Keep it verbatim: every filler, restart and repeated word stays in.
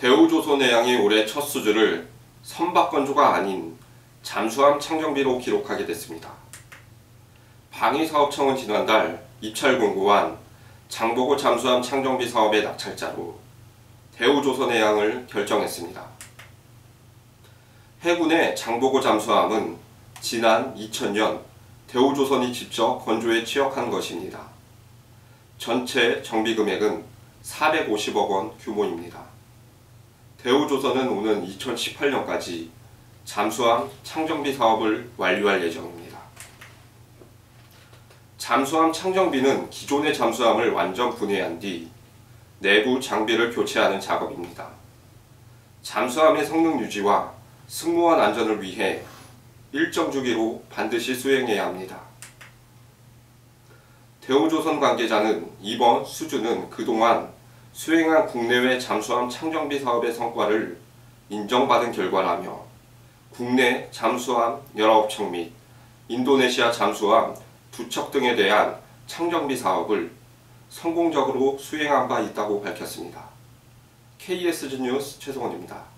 대우조선해양이 올해 첫 수주를 선박건조가 아닌 잠수함 창정비로 기록하게 됐습니다. 방위사업청은 지난달 입찰 공고한 장보고 잠수함 창정비 사업의 낙찰자로 대우조선해양을 결정했습니다. 해군의 장보고 잠수함은 지난 이천 년 대우조선이 직접 건조에 취역한 것입니다. 전체 정비금액은 사백오십억 원 규모입니다. 대우조선은 오는 이천십팔 년까지 잠수함 창정비 사업을 완료할 예정입니다. 잠수함 창정비는 기존의 잠수함을 완전 분해한 뒤 내부 장비를 교체하는 작업입니다. 잠수함의 성능 유지와 승무원 안전을 위해 일정 주기로 반드시 수행해야 합니다. 대우조선 관계자는 이번 수주는 그동안 수행한 국내외 잠수함 창정비 사업의 성과를 인정받은 결과라며 국내 잠수함 십구 척 및 인도네시아 잠수함 두 척 등에 대한 창정비 사업을 성공적으로 수행한 바 있다고 밝혔습니다. 케이에스지 뉴스 최성원입니다.